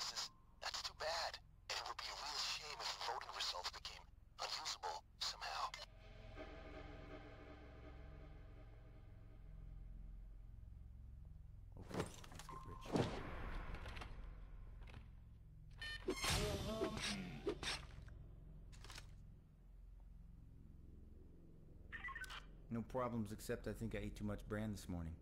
losses. That's too bad. And it would be a real shame if the voting results became unusable somehow. Okay, let's get rich. No problems, except I think I ate too much bran this morning.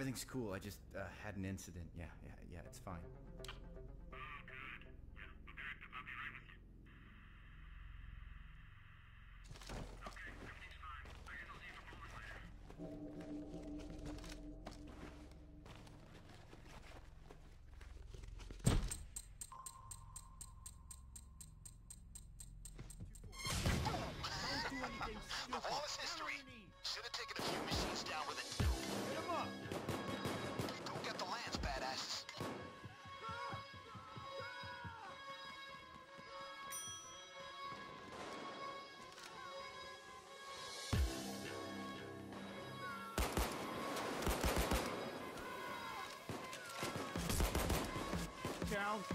Everything's cool. I just had an incident. Yeah, it's fine.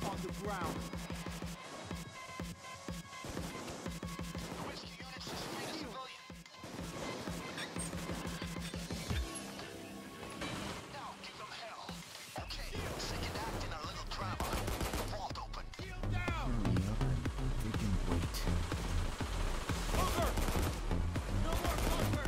On the ground. Rescue units to free the civilian. Now give them hell. Okay, second act in our little drama. The vault open. Heel down! We can wait. Over! No more closer!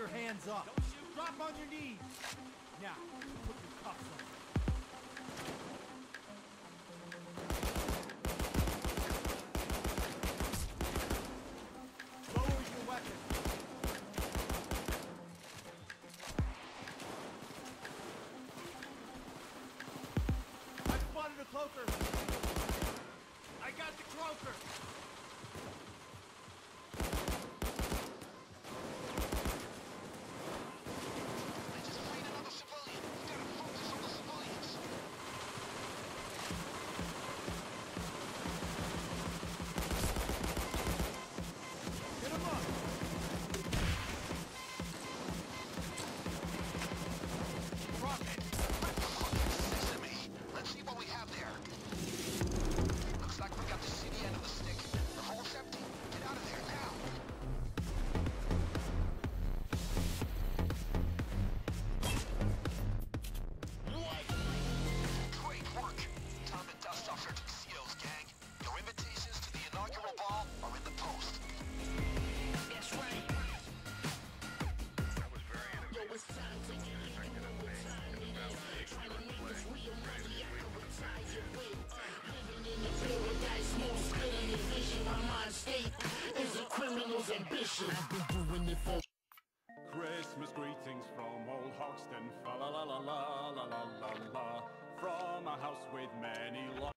your hands up. Drop on your knees. Now, put your cuffs on. Lower your weapon. I spotted a cloaker. I got the cloaker. Christmas greetings from old Hoxton, fa la la la la la la la, from a house with many.